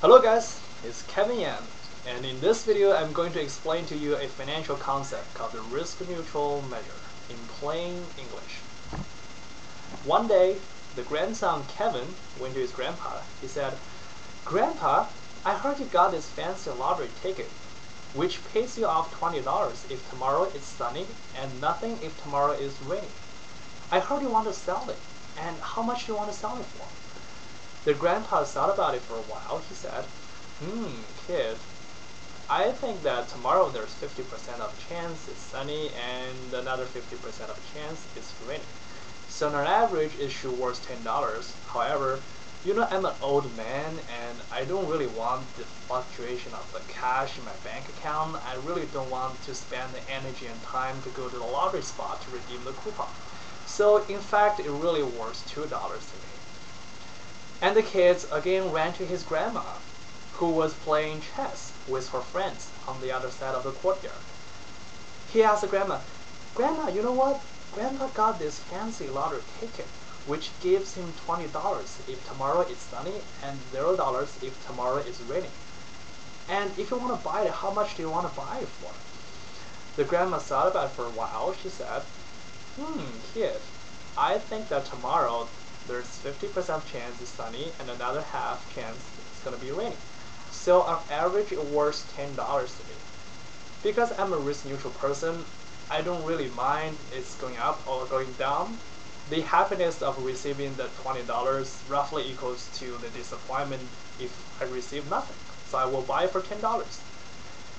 Hello guys, it's Kevin Yan, and in this video I'm going to explain to you a financial concept called the risk-neutral measure in plain English. One day, the grandson Kevin went to his grandpa. He said, "Grandpa, I heard you got this fancy lottery ticket, which pays you off $20 if tomorrow is sunny and nothing if tomorrow is rainy. I heard you want to sell it, and how much do you want to sell it for?" The grandpa thought about it for a while. He said, "Kid, I think that tomorrow there's 50% of chance it's sunny and another 50% of chance it's rainy. So on average, it should worth $10. However, I'm an old man and I don't really want the fluctuation of the cash in my bank account. I really don't want to spend the energy and time to go to the lottery spot to redeem the coupon. So in fact, it really worth $2 to me." And the kids again ran to his grandma, who was playing chess with her friends on the other side of the courtyard. He asked the grandma, "Grandma, you know what? Grandpa got this fancy lottery ticket, which gives him $20 if tomorrow is sunny and $0 if tomorrow is raining. And if you want to buy it, how much do you want to buy it for?" The grandma thought about it for a while. She said, "Kid, I think that tomorrow there's 50% chance it's sunny and another half chance it's going to be rainy. So on average, it worth $10 to me. Because I'm a risk-neutral person, I don't really mind it's going up or going down. The happiness of receiving the $20 roughly equals to the disappointment if I receive nothing. So I will buy it for $10.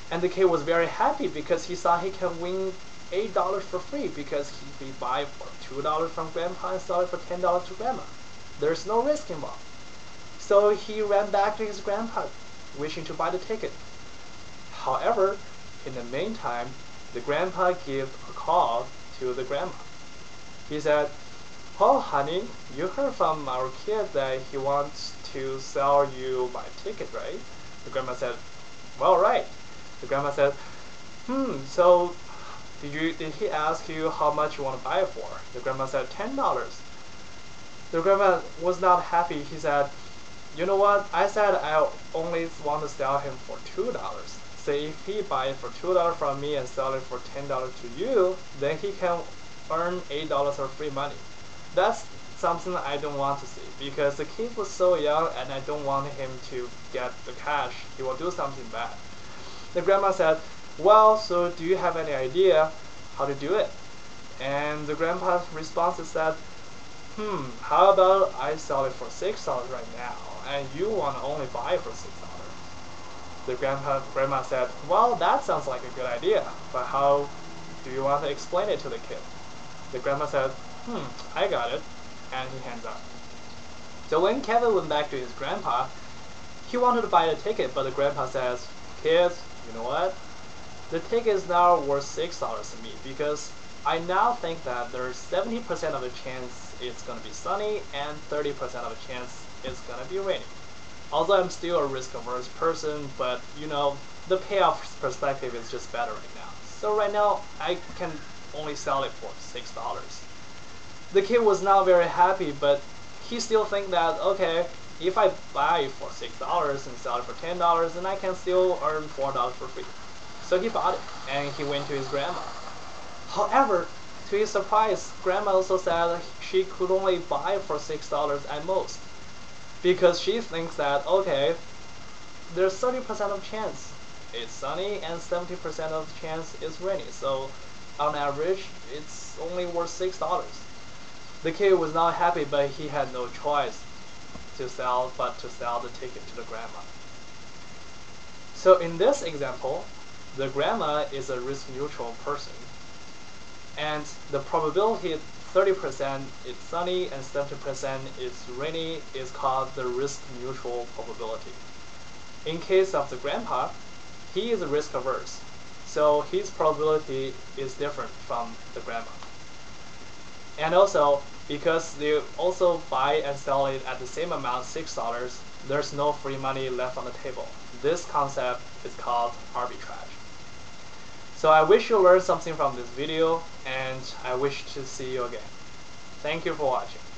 And the kid was very happy because he saw he can win $8 for free, because if we buy for $2 from grandpa and sell it for $10 to grandma, there's no risk involved. So he ran back to his grandpa, wishing to buy the ticket. However, in the meantime, the grandpa gave a call to the grandma. He said, "Oh honey, you heard from our kid that he wants to sell you my ticket, right?" The grandma said, "Well, right." The grandma said, "So did he ask you how much you want to buy it for?" The grandma said, $10. The grandma was not happy. He said, "You know what? I said I only want to sell him for $2. So if he buys it for $2 from me and sell it for $10 to you, then he can earn $8 of free money. That's something I don't want to see, because the kid was so young and I don't want him to get the cash. He will do something bad." The grandma said, "Well, so do you have any idea how to do it?" And the grandpa's response is that, "How about I sell it for $6 right now, and you want to only buy it for $6. The grandma said, "Well, that sounds like a good idea, but how do you want to explain it to the kid?" The grandma said, "I got it," and he hands up. So when Kevin went back to his grandpa, he wanted to buy the ticket, but the grandpa says, "Kids, you know what? The ticket is now worth $6 to me, because I now think that there's 70% of the chance it's going to be sunny and 30% of the chance it's going to be rainy. Although I'm still a risk-averse person, but the payoff perspective is just better right now. So right now, I can only sell it for $6. The kid was not very happy, but he still thinks that, okay, if I buy it for $6 and sell it for $10, then I can still earn $4 for free. So he bought it, and he went to his grandma. However, to his surprise, grandma also said she could only buy it for $6 at most, because she thinks that, okay, there's 30% of chance it's sunny and 70% of the chance it's rainy. So on average, it's only worth $6. The kid was not happy, but he had no choice but to sell the ticket to the grandma. So in this example, the grandma is a risk-neutral person, and the probability 30% is sunny and 70% is rainy is called the risk-neutral probability. In case of the grandpa, he is risk-averse, so his probability is different from the grandma. And also, because they also buy and sell it at the same amount, $6, there's no free money left on the table. This concept is called arbitrage. So I wish you learned something from this video, and I wish to see you again. Thank you for watching.